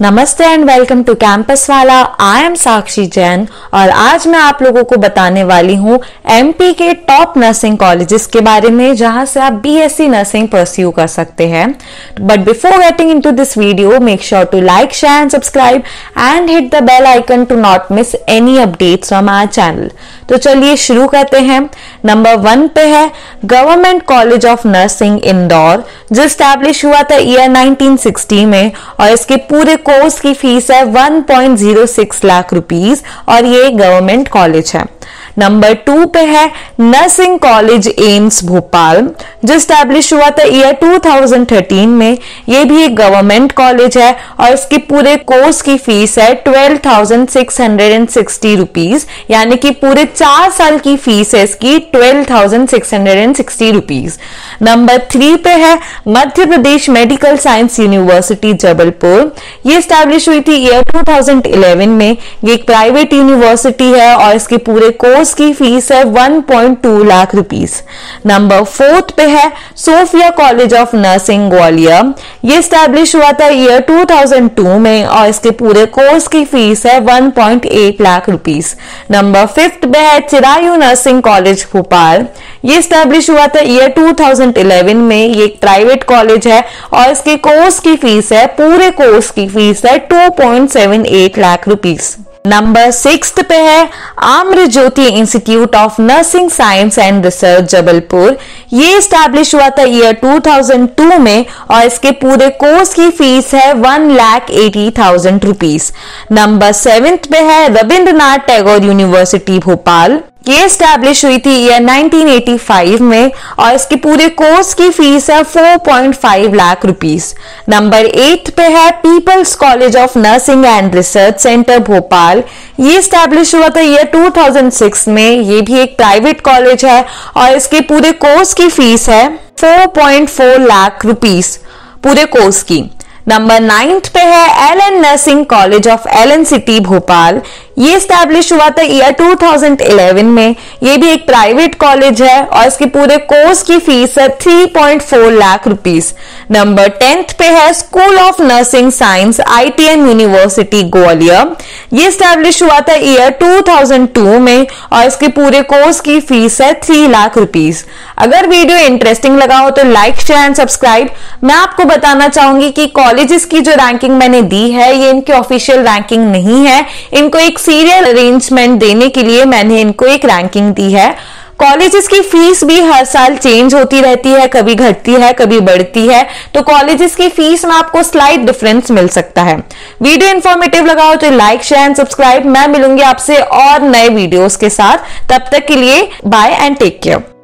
नमस्ते and welcome to campus वाला। I am साक्षी जैन और आज मैं आप लोगों को बताने वाली हूँ एमपी के टॉप नर्सिंग कॉलेजेस के बारे में जहाँ से आप बीएससी नर्सिंग परस्यू कर सकते हैं। But before getting into this video make sure to like, share and subscribe and hit the bell icon to not miss any updates from our channel. तो चलिए शुरू करते हैं। नंबर 1 पे है government college of nursing Indore, जो establish हुआ था ईयर 1960 में और इसके पूरे कोर्स की फीस है 1.06 लाख रुपीस और ये गवर्नमेंट कॉलेज है। नंबर 2 पे है नर्सिंग कॉलेज एम्स भोपाल, जो स्टैब्लिश हुआ था ईयर 2013 में। ये भी एक गवर्नमेंट कॉलेज है और इसके पूरे कोर्स की फीस है 12,660 रुपीस, यानी कि पूरे 4 साल की फीस है इसकी 12,660 रुपीस। नंबर 3 पे है Madhya Pradesh medical science university Jabalpur. ये स्टैब्लिश हुई थी ईयर 2011 में। ये एक प्राइवेट यूनिवर्सिटी है और इसके पूरे कोर्स की फीस है 1.2 लाख रुपीस। नंबर 4 पे है Sophia college of nursing Gwalior. ये स्टैब्लिश हुआ था ईयर 2002 में और इसके पूरे कोर्स की फीस है 1.8 लाख रुपीस। नंबर 5 पे है चिरायू नर्सिंग कॉलेज भोपाल। ये स्टैब्लिश हुआ था ईयर 2011 में। ये एक प्राइवेट कॉलेज है और इसके कोर्स की फीस है, पूरे कोर्स की फीस है 2.78 लाख रुपीस। नंबर 6 पे है Amra Jyoti institute of nursing science and research Jabalpur. ये स्टैब्लिश हुआ था ईयर 2002 में और इसके पूरे कोर्स की फीस है 1,80,000 रुपीस। नंबर 7 पे है रविंद्रनाथ टैगोर यूनिवर्सिटी भोपाल। ये एस्टैब्लिश हुई थी ईयर 1985 में और इसके पूरे कोर्स की फीस है 4.5 लाख रुपीस। नंबर 8 पे है peoples college of nursing and research centre Bhopal. ये एस्टैब्लिश हुआ था ईयर 2006 में। ये भी एक प्राइवेट कॉलेज है और इसके पूरे कोर्स की फीस है 4.4 लाख रुपीस, पूरे कोर्स की। नंबर 9 पे है LN nursing college of LN city Bhopal. ये एस्टैब्लिश हुआ था ईयर 2011 में। ये भी एक प्राइवेट कॉलेज है और इसके पूरे कोर्स की फीस है 3.4 लाख रुपीस। नंबर 10 पे है school of nursing science ITN university Gwalior. ये एस्टैब्लिश हुआ था ईयर 2002 में और इसके पूरे कोर्स की फीस है 3 लाख रुपीस। अगर वीडियो इंटरेस्टिंग लगा हो तो लाइक, शेयर एंड सब्सक्राइब। मैं आपको बताना चाहूंगी कि कॉलेजेस की जो रैंकिंग मैंने दी है ये इनकी ऑफिशियल रैंकिंग नहीं है। इनको एक सीरियल अरेंजमेंट देने के लिए मैंने इनको एक रैंकिंग दी है। कॉलेजेस की फीस भी हर साल चेंज होती रहती है, कभी घटती है कभी बढ़ती है, तो कॉलेजेस की फीस में आपको स्लाइड डिफरेंस मिल सकता है। वीडियो इन्फॉर्मेटिव लगा हो तो लाइक, शेयर एंड सब्सक्राइब। मैं मिलूंगी आपसे और नए वीडियोस के साथ। तब तक के लिए बाय एंड टेक केयर।